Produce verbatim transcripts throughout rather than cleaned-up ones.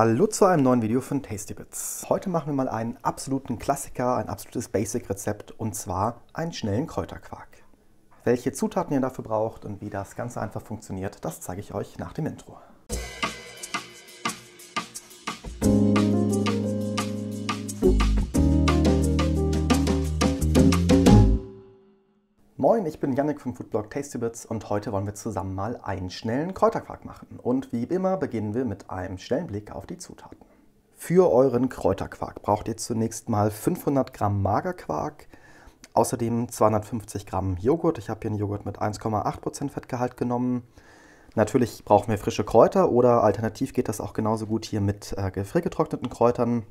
Hallo zu einem neuen Video von TastyBits. Heute machen wir mal einen absoluten Klassiker, ein absolutes Basic-Rezept und zwar einen schnellen Kräuterquark. Welche Zutaten ihr dafür braucht und wie das Ganze einfach funktioniert, das zeige ich euch nach dem Intro. Moin, ich bin Jannik vom Foodblog TastyBits und heute wollen wir zusammen mal einen schnellen Kräuterquark machen. Und wie immer beginnen wir mit einem schnellen Blick auf die Zutaten. Für euren Kräuterquark braucht ihr zunächst mal fünfhundert Gramm Magerquark, außerdem zweihundertfünfzig Gramm Joghurt. Ich habe hier einen Joghurt mit eins Komma acht Prozent Fettgehalt genommen. Natürlich brauchen wir frische Kräuter oder alternativ geht das auch genauso gut hier mit äh, gefriergetrockneten Kräutern.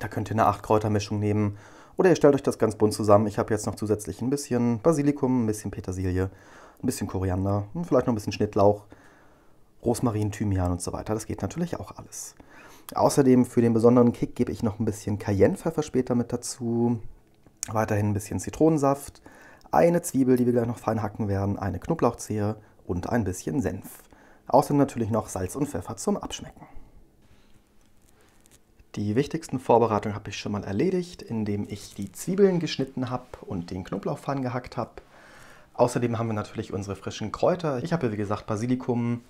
Da könnt ihr eine acht Kräutermischung nehmen. Oder ihr stellt euch das ganz bunt zusammen. Ich habe jetzt noch zusätzlich ein bisschen Basilikum, ein bisschen Petersilie, ein bisschen Koriander und vielleicht noch ein bisschen Schnittlauch, Rosmarin, Thymian und so weiter. Das geht natürlich auch alles. Außerdem für den besonderen Kick gebe ich noch ein bisschen Cayennepfeffer später mit dazu. Weiterhin ein bisschen Zitronensaft, eine Zwiebel, die wir gleich noch fein hacken werden, eine Knoblauchzehe und ein bisschen Senf. Außerdem natürlich noch Salz und Pfeffer zum Abschmecken. Die wichtigsten Vorbereitungen habe ich schon mal erledigt, indem ich die Zwiebeln geschnitten habe und den Knoblauch fein gehackt habe. Außerdem haben wir natürlich unsere frischen Kräuter. Ich habe hier wie gesagt Basilikum,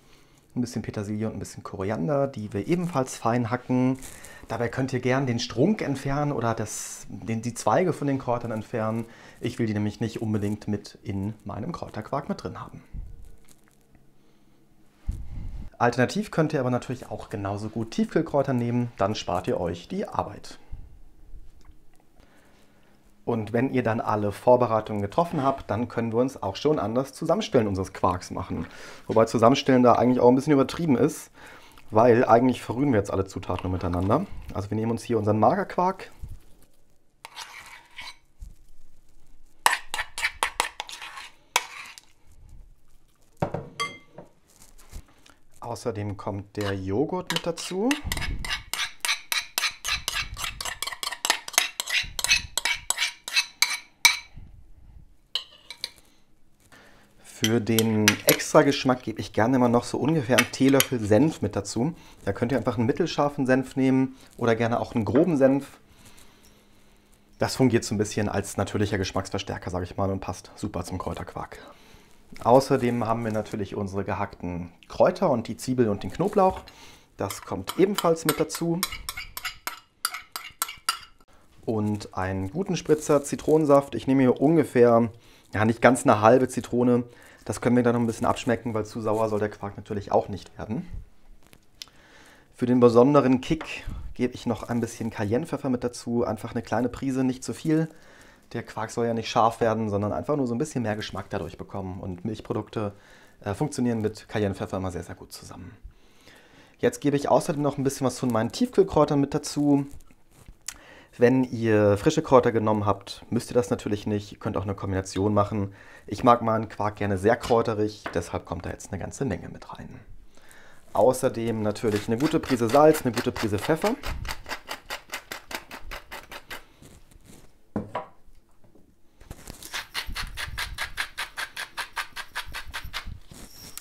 ein bisschen Petersilie und ein bisschen Koriander, die wir ebenfalls fein hacken. Dabei könnt ihr gern den Strunk entfernen oder das, den, die Zweige von den Kräutern entfernen. Ich will die nämlich nicht unbedingt mit in meinem Kräuterquark mit drin haben. Alternativ könnt ihr aber natürlich auch genauso gut Tiefkühlkräuter nehmen, dann spart ihr euch die Arbeit. Und wenn ihr dann alle Vorbereitungen getroffen habt, dann können wir uns auch schon an das Zusammenstellen unseres Quarks machen. Wobei Zusammenstellen da eigentlich auch ein bisschen übertrieben ist, weil eigentlich verrühren wir jetzt alle Zutaten miteinander. Also wir nehmen uns hier unseren Magerquark. Außerdem kommt der Joghurt mit dazu. Für den extra Geschmack gebe ich gerne immer noch so ungefähr einen Teelöffel Senf mit dazu. Da könnt ihr einfach einen mittelscharfen Senf nehmen oder gerne auch einen groben Senf. Das fungiert so ein bisschen als natürlicher Geschmacksverstärker, sage ich mal, und passt super zum Kräuterquark. Außerdem haben wir natürlich unsere gehackten Kräuter und die Zwiebel und den Knoblauch. Das kommt ebenfalls mit dazu. Und einen guten Spritzer Zitronensaft. Ich nehme hier ungefähr, ja nicht ganz eine halbe Zitrone. Das können wir dann noch ein bisschen abschmecken, weil zu sauer soll der Quark natürlich auch nicht werden. Für den besonderen Kick gebe ich noch ein bisschen Cayennepfeffer mit dazu. Einfach eine kleine Prise, nicht zu viel. Der Quark soll ja nicht scharf werden, sondern einfach nur so ein bisschen mehr Geschmack dadurch bekommen. Und Milchprodukte äh, funktionieren mit Cayennepfeffer immer sehr, sehr gut zusammen. Jetzt gebe ich außerdem noch ein bisschen was von meinen Tiefkühlkräutern mit dazu. Wenn ihr frische Kräuter genommen habt, müsst ihr das natürlich nicht. Ihr könnt auch eine Kombination machen. Ich mag meinen Quark gerne sehr kräuterig, deshalb kommt da jetzt eine ganze Menge mit rein. Außerdem natürlich eine gute Prise Salz, eine gute Prise Pfeffer.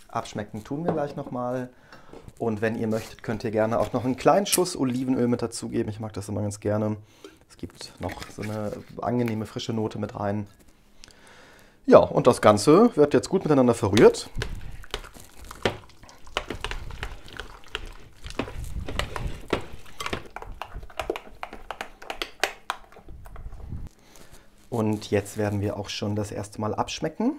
Abschmecken tun wir gleich nochmal. Und wenn ihr möchtet, könnt ihr gerne auch noch einen kleinen Schuss Olivenöl mit dazugeben. Ich mag das immer ganz gerne. Es gibt noch so eine angenehme frische Note mit rein. Ja, und das Ganze wird jetzt gut miteinander verrührt. Und jetzt werden wir auch schon das erste Mal abschmecken.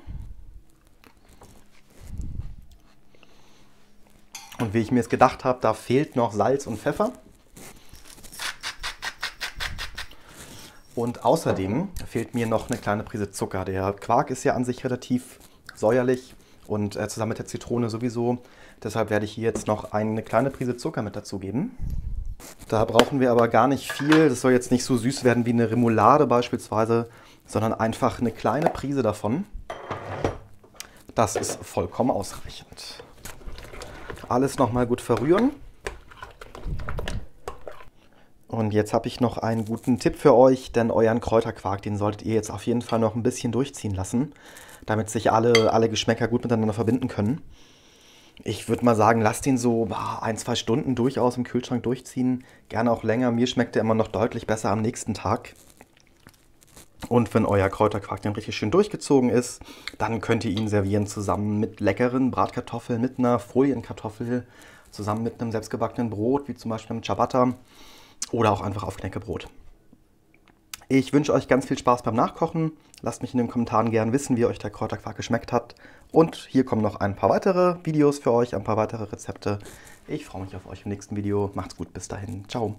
Und wie ich mir es gedacht habe, da fehlt noch Salz und Pfeffer. Und außerdem fehlt mir noch eine kleine Prise Zucker. Der Quark ist ja an sich relativ säuerlich und äh, zusammen mit der Zitrone sowieso. Deshalb werde ich hier jetzt noch eine kleine Prise Zucker mit dazugeben. Da brauchen wir aber gar nicht viel. Das soll jetzt nicht so süß werden wie eine Remoulade beispielsweise, sondern einfach eine kleine Prise davon. Das ist vollkommen ausreichend. Alles nochmal gut verrühren. Und jetzt habe ich noch einen guten Tipp für euch, denn euren Kräuterquark, den solltet ihr jetzt auf jeden Fall noch ein bisschen durchziehen lassen, damit sich alle, alle Geschmäcker gut miteinander verbinden können. Ich würde mal sagen, lass den so ein, zwei Stunden durchaus im Kühlschrank durchziehen. Gerne auch länger. Mir schmeckt der immer noch deutlich besser am nächsten Tag. Und wenn euer Kräuterquark dann richtig schön durchgezogen ist, dann könnt ihr ihn servieren zusammen mit leckeren Bratkartoffeln, mit einer Folienkartoffel, zusammen mit einem selbstgebackenen Brot, wie zum Beispiel einem Ciabatta oder auch einfach auf Knäckebrot. Ich wünsche euch ganz viel Spaß beim Nachkochen. Lasst mich in den Kommentaren gerne wissen, wie euch der Kräuterquark geschmeckt hat. Und hier kommen noch ein paar weitere Videos für euch, ein paar weitere Rezepte. Ich freue mich auf euch im nächsten Video. Macht's gut, bis dahin. Ciao.